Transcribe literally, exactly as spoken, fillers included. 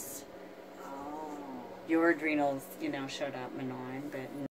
adrenals. Oh. Your adrenals, you know, showed up and on, but